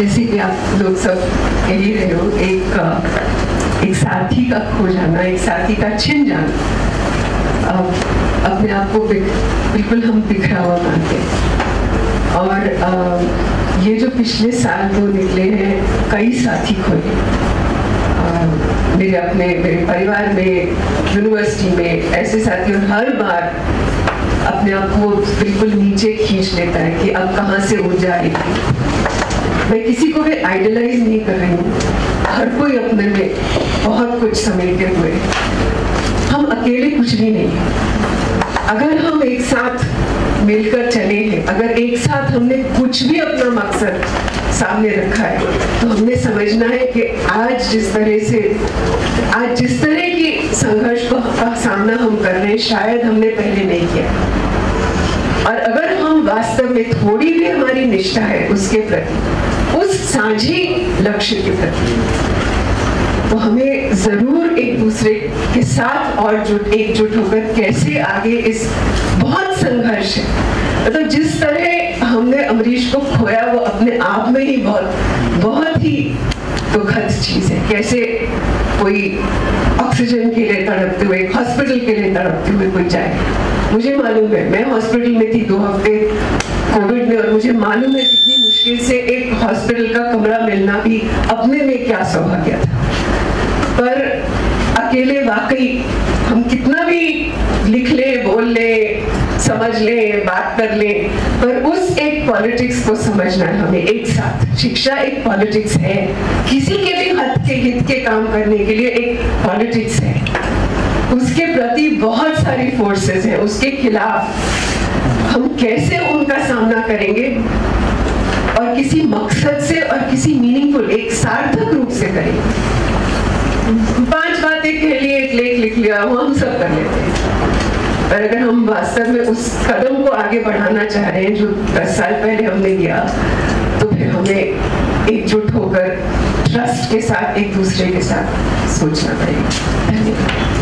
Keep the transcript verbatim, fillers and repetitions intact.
जैसे कि आप लोग सब कह ही रहे हो, एक एक साथी का खो जाना, एक साथी का छिन जाना, अपने आप को बिल्कुल हम बिखरा हुआ मानते हैं। और ये जो पिछले साल दो निकले हैं, कई साथी खोए, मेरे अपने मेरे परिवार में, यूनिवर्सिटी में ऐसे साथी। और हर बार अपने आप को बिल्कुल नीचे खींच लेता है कि अब कहाँ से ऊर्जा आएगी। मैं किसी को भी आइडलाइज नहीं कर रही हूँ, हर कोई अपने में बहुत कुछ समेटे हुए, हम अकेले कुछ भी नहीं है। अगर हम एक साथ मिलकर चले हैं, अगर एक साथ हमने कुछ भी अपना मकसद सामने रखा है, तो हमने समझना है कि आज जिस तरह से आज जिस तरह की संघर्ष का सामना हम कर रहे हैं, शायद हमने पहले नहीं किया। और अगर हम वास्तव में थोड़ी भी हमारी निष्ठा है उसके प्रति, उस साझी लक्ष्य के प्रति, तो हमें जरूर एक दूसरे के साथ और जुट एकजुट होकर कैसे आगे इस बहुत संघर्ष है। तो जिस तरह हमने अमरीश को खोया, वो अपने आप में ही बहुत बहुत ही दुखद चीज है। कैसे कोई ऑक्सीजन के लिए तड़पते हुए, हॉस्पिटल के लिए तड़पते हुए कोई जाए। मुझे मालूम है, मैं हॉस्पिटल में थी दो हफ्ते कोविड में, और मुझे मालूम है कितनी मुश्किल से एक हॉस्पिटल का कमरा मिलना भी अपने में क्या सौभाग्य था। पर अकेले वाकई हम कितना भी लिख ले, बोल ले, समझ ले, बात कर ले, पर उस एक पॉलिटिक्स को समझना है हमें एक साथ। शिक्षा एक पॉलिटिक्स है, किसी के भी हद के हित के काम करने के लिए एक पॉलिटिक्स है। उसके प्रति बहुत सारी फोर्सेस हैं, उसके खिलाफ हम कैसे उनका सामना करेंगे, और किसी मकसद से और किसी मीनिंगफुल एक सार्थक रूप से करेंगे। पांच बातें कह लिए, एक लेख लिख लिया, वो हम सब कर लेते हैं। पर अगर हम वास्तव में उस कदम को आगे बढ़ाना चाह रहे हैं जो दस साल पहले हमने लिया, तो फिर हमें एकजुट होकर ट्रस्ट के साथ एक दूसरे के साथ सोचना पड़ेगा। धन्यवाद।